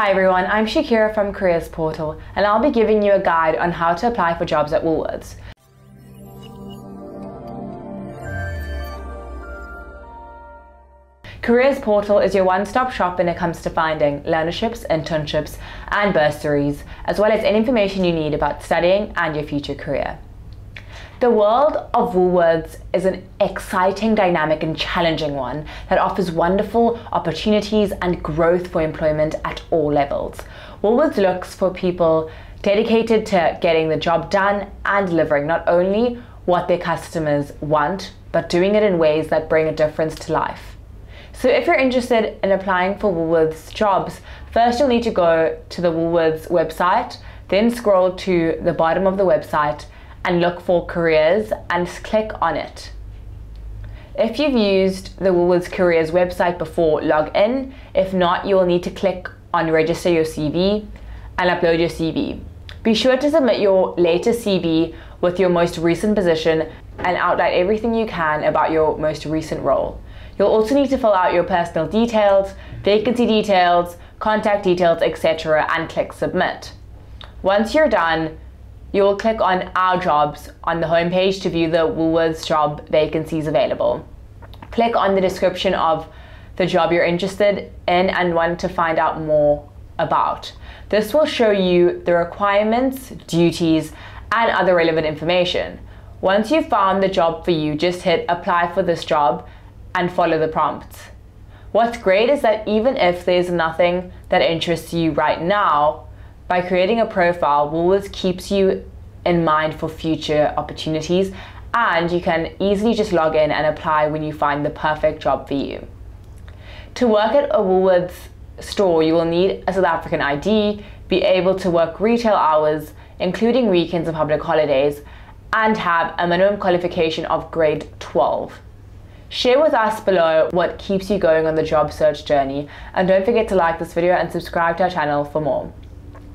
Hi everyone, I'm Shakira from Careers Portal, and I'll be giving you a guide on how to apply for jobs at Woolworths. Careers Portal is your one-stop shop when it comes to finding learnerships, internships, and bursaries, as well as any information you need about studying and your future career. The world of Woolworths is an exciting, dynamic and challenging one that offers wonderful opportunities and growth for employment at all levels. Woolworths looks for people dedicated to getting the job done and delivering not only what their customers want, but doing it in ways that bring a difference to life. So if you're interested in applying for Woolworths jobs, first you'll need to go to the Woolworths website, then scroll to the bottom of the website and look for careers and click on it. If you've used the Woolworths Careers website before, log in. If not, you will need to click on register your CV and upload your CV. Be sure to submit your latest CV with your most recent position and outline everything you can about your most recent role. You'll also need to fill out your personal details, vacancy details, contact details, etc. and click submit. Once you're done, you will click on Our Jobs on the homepage to view the Woolworths job vacancies available. Click on the description of the job you're interested in and want to find out more about. This will show you the requirements, duties, and other relevant information. Once you've found the job for you, just hit apply for this job and follow the prompts. What's great is that even if there's nothing that interests you right now, by creating a profile, Woolworths keeps you in mind for future opportunities, and you can easily just log in and apply when you find the perfect job for you. To work at a Woolworths store, you will need a South African ID, be able to work retail hours, including weekends and public holidays, and have a minimum qualification of grade 12. Share with us below what keeps you going on the job search journey, and don't forget to like this video and subscribe to our channel for more.